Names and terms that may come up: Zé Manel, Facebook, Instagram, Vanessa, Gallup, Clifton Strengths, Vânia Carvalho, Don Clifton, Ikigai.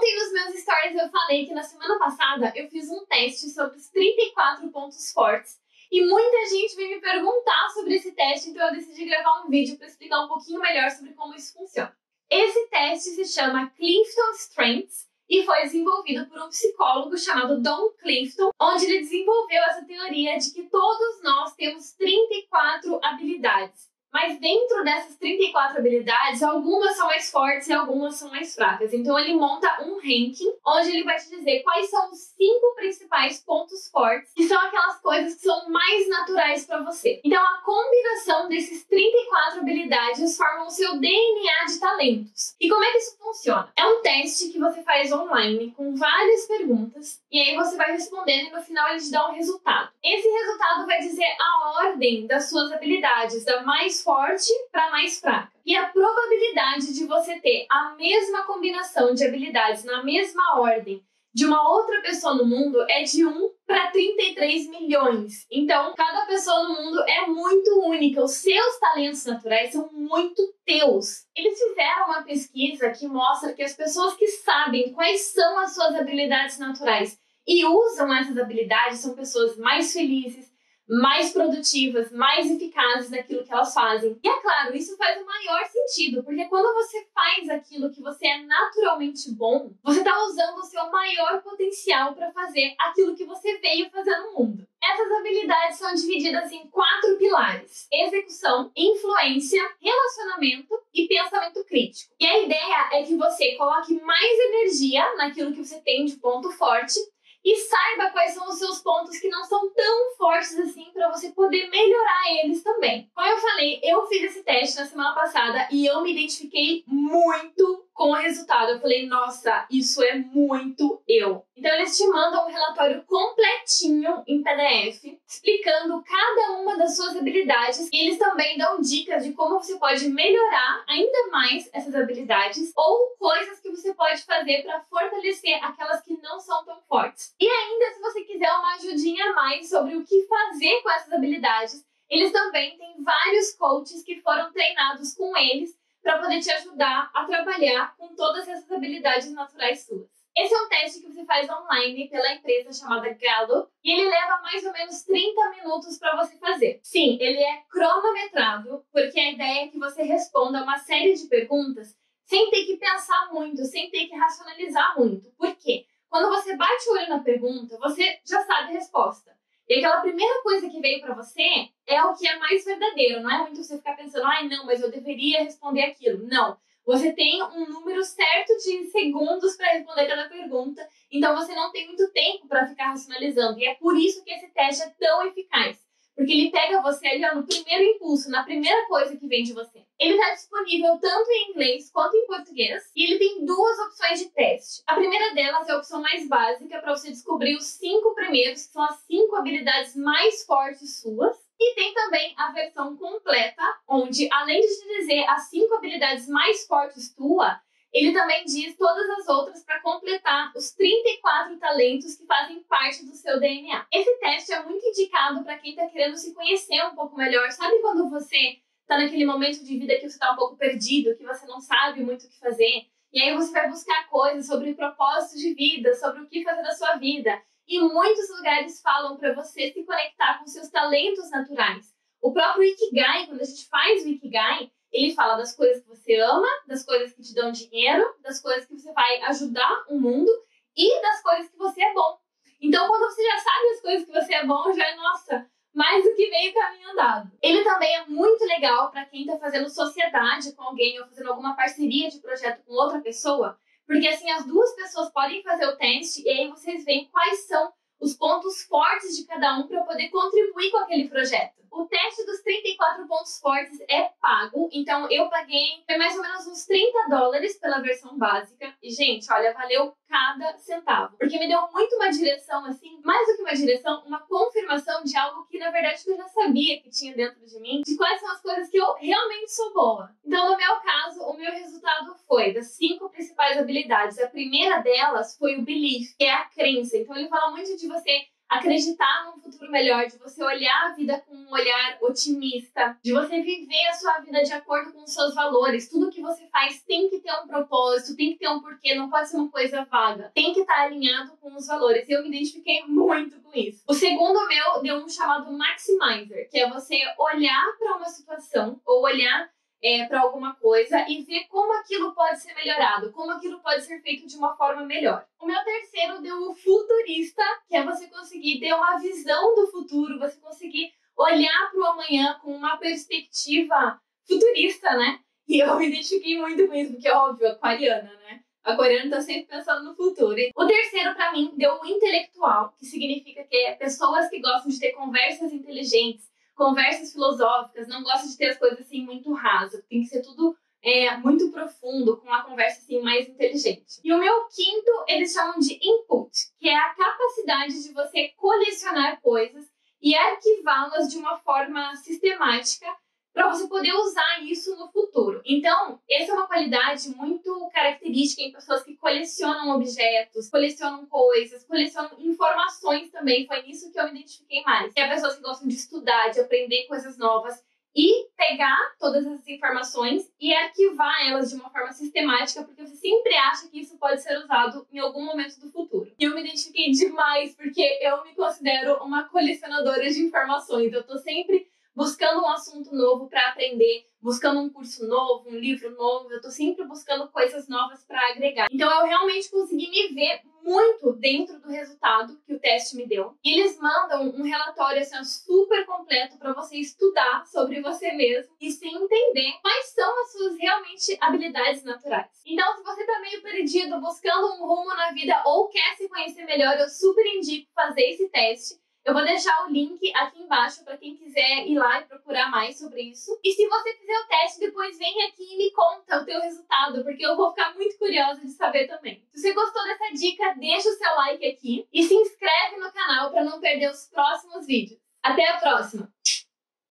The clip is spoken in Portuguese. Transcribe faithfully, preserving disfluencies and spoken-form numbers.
Ontem nos meus stories eu falei que na semana passada eu fiz um teste sobre os trinta e quatro pontos fortes e muita gente veio me perguntar sobre esse teste, então eu decidi gravar um vídeo para explicar um pouquinho melhor sobre como isso funciona. Esse teste se chama Clifton Strengths e foi desenvolvido por um psicólogo chamado Don Clifton, onde ele desenvolveu essa teoria de que todos nós temos trinta e quatro habilidades. Mas dentro dessas trinta e quatro habilidades, algumas são mais fortes e algumas são mais fracas. Então ele monta um ranking, onde ele vai te dizer quais são os cinco principais pontos fortes, que são aquelas coisas que são mais naturais para você. Então a combinação desses trinta e quatro habilidades forma o seu D N A de talentos. E como é que isso funciona? É um teste que você faz online, com várias perguntas, e aí você vai respondendo e no final ele te dá um resultado. Esse resultado vai dizer a ordem das suas habilidades, da mais forte para mais fraca. E a probabilidade de você ter a mesma combinação de habilidades na mesma ordem de uma outra pessoa no mundo é de um para trinta e três milhões. Então, cada pessoa no mundo é muito única. Os seus talentos naturais são muito teus. Eles fizeram uma pesquisa que mostra que as pessoas que sabem quais são as suas habilidades naturais e usam essas habilidades são pessoas mais felizes, mais produtivas, mais eficazes naquilo que elas fazem. E é claro, isso faz o maior sentido, porque quando você faz aquilo que você é naturalmente bom, você está usando o seu maior potencial para fazer aquilo que você veio fazer no mundo. Essas habilidades são divididas em quatro pilares: execução, influência, relacionamento e pensamento crítico. E a ideia é que você coloque mais energia naquilo que você tem de ponto forte e saiba quais são os seus pontos que não são tão fortes assim para você poder melhorar eles também. Como eu falei, eu fiz esse teste na semana passada e eu me identifiquei muito com o resultado. Eu falei, nossa, isso é muito eu. Então eles te mandam um relatório completinho em P D F, explicando cada uma das suas habilidades. E eles também dão dicas de como você pode melhorar ainda mais essas habilidades ou coisas que você pode fazer para fortalecer aquelas que não são tão fortes. E ainda, se você quiser uma ajudinha a mais sobre o que fazer com essas habilidades, eles também têm vários coaches que foram treinados com eles para poder te ajudar a trabalhar com todas essas habilidades naturais suas. Esse é um teste que você faz online pela empresa chamada Gallup e ele leva mais ou menos trinta minutos para você fazer. Sim, ele é cronometrado, porque a ideia é que você responda uma série de perguntas sem ter que pensar muito, sem ter que racionalizar muito. Por quê? Quando você bate o olho na pergunta, você já sabe a resposta. E aquela primeira coisa que veio para você é o que é mais verdadeiro. Não é muito você ficar pensando, ai, não, mas eu deveria responder aquilo. Não. Você tem um número certo de segundos para responder cada pergunta, então você não tem muito tempo para ficar racionalizando. E é por isso que esse teste é tão eficaz, porque ele pega você ali ó, no primeiro impulso, na primeira coisa que vem de você. Ele está disponível tanto em inglês quanto em português e ele tem duas opções de teste. A primeira delas é a opção mais básica para você descobrir os cinco primeiros, que são as cinco habilidades mais fortes suas. E tem também a versão completa, onde além de te dizer as cinco habilidades mais fortes tua, ele também diz todas as outras para completar os trinta e quatro talentos que fazem parte do seu D N A. Esse teste é muito indicado para quem está querendo se conhecer um pouco melhor. Sabe quando você está naquele momento de vida que você está um pouco perdido, que você não sabe muito o que fazer? E aí você vai buscar coisas sobre propósito de vida, sobre o que fazer da sua vida. E muitos lugares falam para você se conectar com seus talentos naturais. O próprio Ikigai, quando a gente faz o Ikigai, ele fala das coisas que você ama, das coisas que te dão dinheiro, das coisas que você vai ajudar o mundo e das coisas que você é bom. Então, quando você já sabe as coisas que você é bom, já é, nossa, mais do que meio caminho andado. Ele também é muito legal para quem está fazendo sociedade com alguém ou fazendo alguma parceria de projeto com outra pessoa, porque assim as duas pessoas podem fazer o teste e aí vocês veem quais são os pontos fortes de cada um para poder contribuir com aquele projeto. O teste dos trinta e quatro pontos fortes é pago, então eu paguei mais ou menos uns trinta dólares pela versão básica. E, gente, olha, valeu cada centavo, porque me deu muito uma direção, assim, mais do que uma direção, uma confirmação de algo que, na verdade, eu já sabia que tinha dentro de mim, de quais são as coisas que eu realmente sou boa. Então, no meu caso, o meu resultado foi das cinco principais habilidades. A primeira delas foi o belief, que é a crença. Então, ele fala muito de você acreditar num futuro melhor, de você olhar a vida com um olhar otimista, de você viver a sua vida de acordo com os seus valores. Tudo que você faz tem que ter um propósito, tem que ter um porquê, não pode ser uma coisa vaga. Tem que estar alinhado com os valores. Eu me identifiquei muito com isso. O segundo meu deu um chamado maximizer, que é você olhar para uma situação ou olhar É, para alguma coisa e ver como aquilo pode ser melhorado, como aquilo pode ser feito de uma forma melhor. O meu terceiro deu o futurista, que é você conseguir ter uma visão do futuro, você conseguir olhar para o amanhã com uma perspectiva futurista, né? E eu me identifiquei muito com isso, porque é óbvio, aquariana, né? A aquariana está sempre pensando no futuro. E o terceiro, para mim, deu o intelectual, que significa que é pessoas que gostam de ter conversas inteligentes, conversas filosóficas, não gosto de ter as coisas assim muito rasas, tem que ser tudo é, muito profundo, com uma conversa assim mais inteligente. E o meu quinto, eles chamam de input, que é a capacidade de você colecionar coisas e arquivá-las de uma forma sistemática para você poder usar isso no futuro. Então, essa é uma qualidade muito característica em pessoas que colecionam objetos, colecionam coisas, colecionam informações também. Foi nisso que eu me identifiquei mais. É pessoas que gostam de estudar, de aprender coisas novas e pegar todas essas informações e arquivar elas de uma forma sistemática, porque você sempre acha que isso pode ser usado em algum momento do futuro. E eu me identifiquei demais, porque eu me considero uma colecionadora de informações. Eu tô sempre buscando um assunto novo para aprender, buscando um curso novo, um livro novo. Eu tô sempre buscando coisas novas para agregar. Então eu realmente consegui me ver muito dentro do resultado que o teste me deu. E eles mandam um relatório assim, super completo para você estudar sobre você mesmo e se entender quais são as suas realmente habilidades naturais. Então, se você tá meio perdido, buscando um rumo na vida ou quer se conhecer melhor, eu super indico fazer esse teste. Eu vou deixar o link aqui embaixo para quem quiser ir lá e procurar mais sobre isso. E se você fizer o teste, depois vem aqui e me conta o teu resultado, porque eu vou ficar muito curiosa de saber também. Se você gostou dessa dica, deixa o seu like aqui e se inscreve no canal para não perder os próximos vídeos. Até a próxima!